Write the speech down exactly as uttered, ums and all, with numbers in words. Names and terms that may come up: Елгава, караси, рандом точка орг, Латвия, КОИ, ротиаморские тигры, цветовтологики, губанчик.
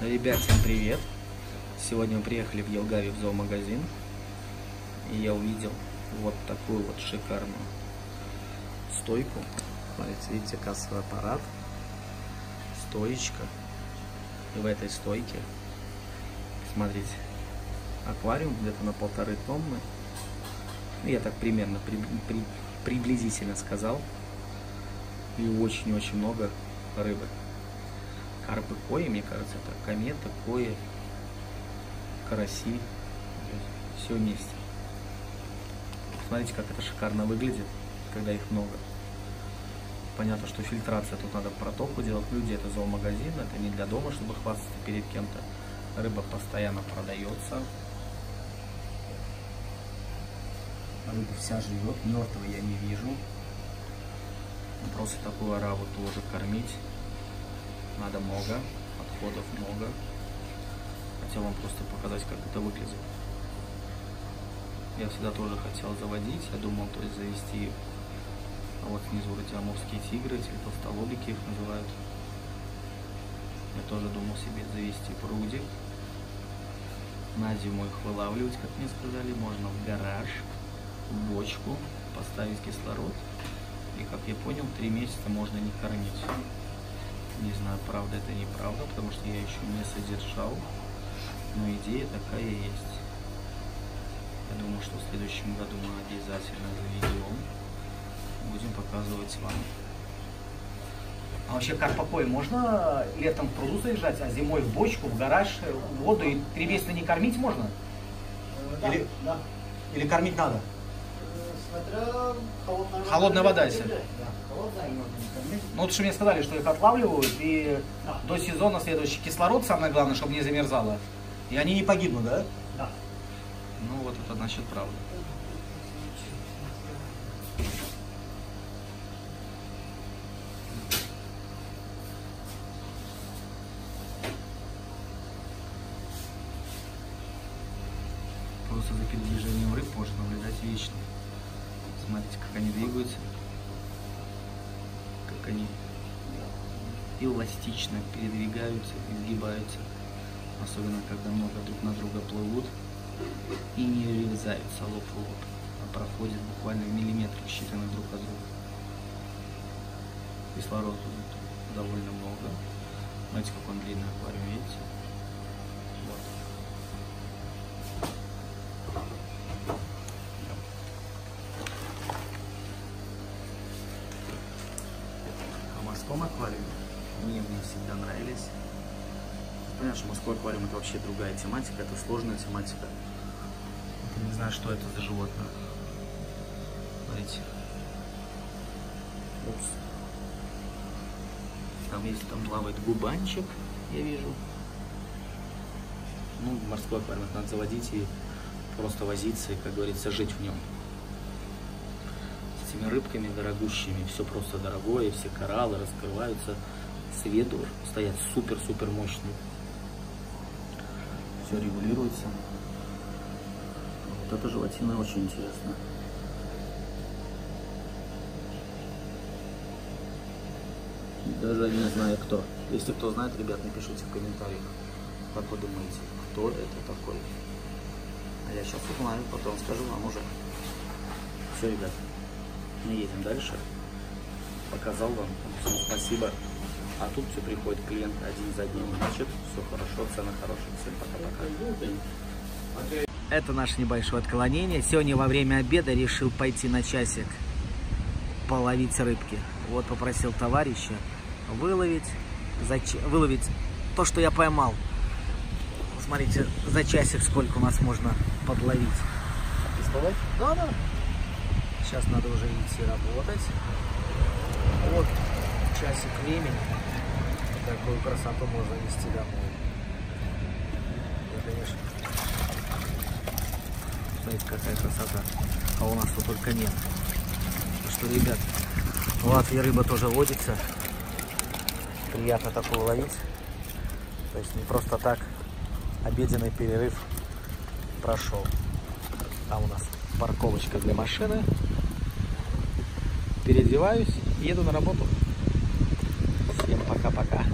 Ребят, всем привет! Сегодня мы приехали в Елгаве в зоомагазин, и я увидел вот такую вот шикарную стойку. Смотрите, видите, кассовый аппарат, стоечка. И в этой стойке, смотрите, аквариум где-то на полторы тонны. Ну, я так примерно, при, при, приблизительно сказал. И очень-очень много рыбы. Карпы кои, мне кажется, это комета, кои, караси, все вместе. Смотрите, как это шикарно выглядит, когда их много. Понятно, что фильтрация, тут надо протоку делать. Люди, это зоомагазин, это не для дома, чтобы хвастаться перед кем-то. Рыба постоянно продается. Рыба вся живет, мертвого я не вижу. Просто такую ораву тоже кормить надо много, отходов много. Хотел вам просто показать, как это выглядит. Я всегда тоже хотел заводить, я думал, то есть завести. А вот внизу ротиаморские тигры, цветовтологики их называют. Я тоже думал себе завести пруди. На зиму их вылавливать, как мне сказали, можно в гараж, в бочку, поставить кислород. И, как я понял, три месяца можно не кормить. Не знаю, правда это неправда, потому что я еще не содержал. Но идея такая есть. Я думаю, что в следующем году мы обязательно заведем. Будем показывать вам. А вообще карпа кои можно летом в пруду заезжать, а зимой в бочку, в гараж, в воду, и три месяца не кормить можно? Да, или, да. Или кормить надо? Смотря холодная, холодная вода. Если. Да, холодная вода. Ну, вот что мне сказали, что их отлавливают, и да. До сезона следующий кислород, самое главное, чтобы не замерзало. И они не погибнут, да? Да. Ну, вот это значит правда. Просто за передвижением рыб можно наблюдать вечно. Смотрите, как они двигаются, как они эластично передвигаются, изгибаются, особенно когда много друг на друга плывут и не врезаются лоб в лоб, а проходят буквально в миллиметрах, считанных друг от друга. Кислорода тут довольно много. Смотрите, как он длинный аквариум, видите? Аквариуме. Мне в них всегда нравились. Понятно, что морской аквариум — это вообще другая тематика, это сложная тематика. Не знаю, что это за животное. Смотрите. Упс. Там есть, там плавает губанчик, я вижу. Ну, морской аквариум надо заводить и просто возиться, и, как говорится, жить в нем. Рыбками дорогущими, все просто дорогое, все кораллы раскрываются, с виду стоят супер-супер мощные, все регулируется. Вот эта желатина очень интересно. Даже не знаю кто. Если кто знает, ребят, напишите в комментариях, как вы думаете, кто это такой. А я сейчас узнаю, потом скажу вам уже. Все, ребят. Мы едем дальше. Показал вам. Всем спасибо. А тут все приходит клиент один за одним. Значит, все хорошо, цены хорошие. Всем пока-пока. Это наше небольшое отклонение. Сегодня во время обеда решил пойти на часик половить рыбки. Вот попросил товарища выловить, за, выловить то, что я поймал. Смотрите, за часик сколько у нас можно подловить. Пистолет? Да, да. Сейчас надо уже идти работать. Вот часик времени. Такую красоту можно вести домой. Я, конечно. Смотрите, какая красота. А у нас тут только нет. Так что, ребят, в Латвии рыба тоже водится. Приятно такое ловить. То есть не просто так обеденный перерыв прошел. А у нас парковочка для машины. Переодеваюсь, еду на работу. Всем пока-пока.